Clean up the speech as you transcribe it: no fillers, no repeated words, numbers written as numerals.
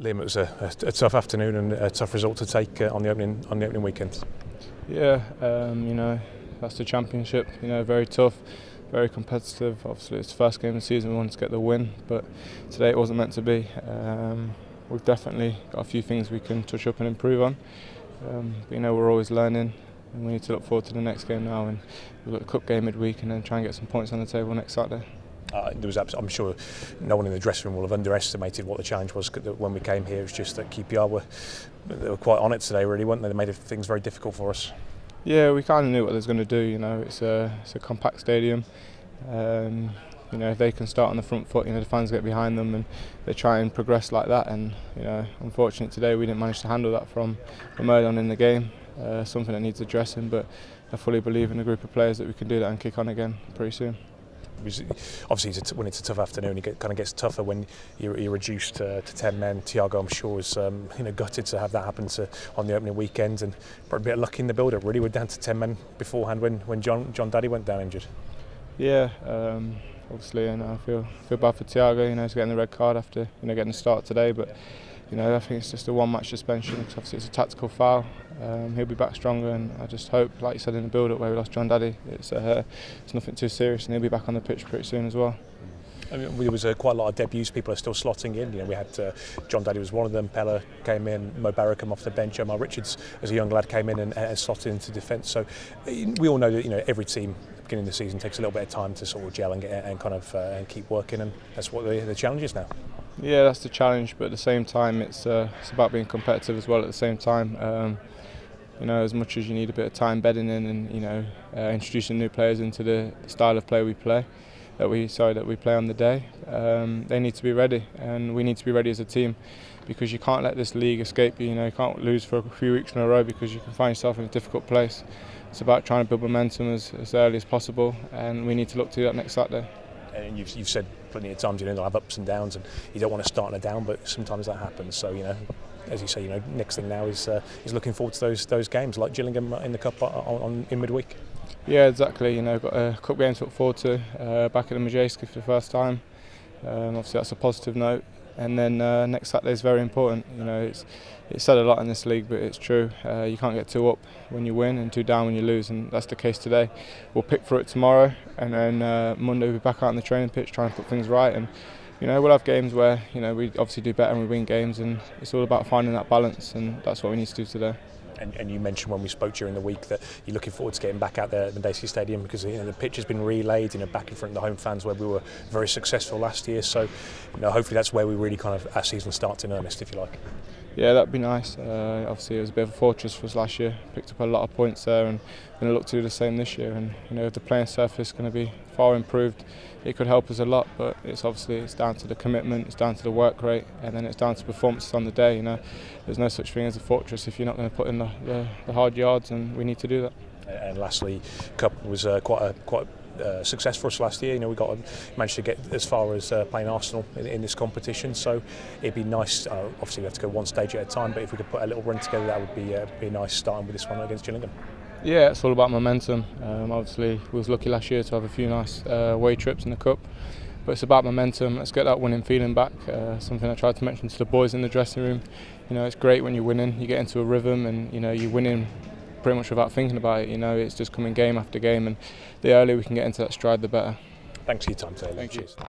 Liam, it was a tough afternoon and a tough result to take on the opening weekend. Yeah, you know, that's the championship. You know, very tough, very competitive. Obviously, it's the first game of the season. We wanted to get the win, but today it wasn't meant to be. We've definitely got a few things we can touch up and improve on. But, you know, we're always learning, and we need to look forward to the next game now. And we've got a cup game midweek, and then try and get some points on the table next Saturday. I'm sure no one in the dressing room will have underestimated what the challenge was when we came here. It was just that QPR they were quite on it today, really, weren't they? They made things very difficult for us. Yeah, we kind of knew what they was going to do. You know, it's a compact stadium. You know, if they can start on the front foot, you know, the fans get behind them and they try and progress like that. And you know, unfortunately today we didn't manage to handle that from early on in the game. Something that needs addressing. But I fully believe in a group of players that we can do that and kick on again pretty soon. Obviously, when it's a tough afternoon, it kind of gets tougher when you're reduced to 10 men. Thiago, I'm sure, is you know, gutted to have that happen on the opening weekend, and probably a bit of luck in the build-up. Really, we're down to 10 men beforehand when John Daddy went down injured. Yeah, obviously, and you know, I feel bad for Thiago. You know, he's getting the red card after getting the start today, but you know, I think it's just a one-match suspension because obviously it's a tactical foul. He'll be back stronger, and I just hope, like you said in the build-up where we lost John Daddy, it's nothing too serious, and he'll be back on the pitch pretty soon as well. I mean, there was quite a lot of debuts. People are still slotting in. You know, we had John Daddy was one of them. Pella came in. Mo Barrow came off the bench. Jomar Richards, as a young lad, came in and slotted into defence. So we all know that every team at the beginning of the season takes a little bit of time to sort of gel and keep working, and that's what the challenge is now. Yeah, that's the challenge, but at the same time, it's about being competitive as well. At the same time, you know, as much as you need a bit of time bedding in and introducing new players into the style of play we play, that we play on the day, they need to be ready, and we need to be ready as a team, because you can't let this league escape you. You know, you can't lose for a few weeks in a row because you can find yourself in a difficult place. It's about trying to build momentum as early as possible, and we need to look to do that next Saturday. And you've said plenty of times, they'll have ups and downs, and you don't want to start on a down, but sometimes that happens. So, you know, as you say, you know, next thing now is looking forward to those games, like Gillingham in the Cup in midweek. Yeah, exactly. You know, got a Cup game to look forward to, back at the Madejski for the first time. Obviously, that's a positive note. And then next Saturday is very important. You know, it's said a lot in this league, but it's true. You can't get too up when you win and too down when you lose, and that's the case today. We'll pick for it tomorrow, and then Monday we'll be back out on the training pitch trying to put things right. And you know, we'll have games where we obviously do better and we win games, and it's all about finding that balance, and that's what we need to do today. And you mentioned when we spoke during the week that you're looking forward to getting back out there at the Madejski Stadium, because the pitch has been relaid back in front of the home fans where we were very successful last year. So hopefully that's where we really our season starts in earnest, if you like. Yeah, that'd be nice. Obviously it was a bit of a fortress for us last year. Picked up a lot of points there, and going to look to do the same this year. And if the playing surface is going to be far improved, it could help us a lot. But it's obviously down to the commitment, it's down to the work rate, and then it's down to performances on the day. You know, there's no such thing as a fortress if you're not going to put in the hard yards, and we need to do that. And lastly, Cup was quite a success for us last year. You know, we managed to get as far as playing Arsenal in this competition. So it'd be nice. Obviously, we have to go one stage at a time, but if we could put a little run together, that would be nice. Starting with this one against Gillingham. Yeah, it's all about momentum. Obviously, we was lucky last year to have a few nice away trips in the Cup, but it's about momentum. Let's get that winning feeling back. Something I tried to mention to the boys in the dressing room. You know, it's great when you're winning. You get into a rhythm, and you're winning pretty much without thinking about it. You know, it's just coming game after game, and the earlier we can get into that stride, the better. Thanks for your time today. Thank you.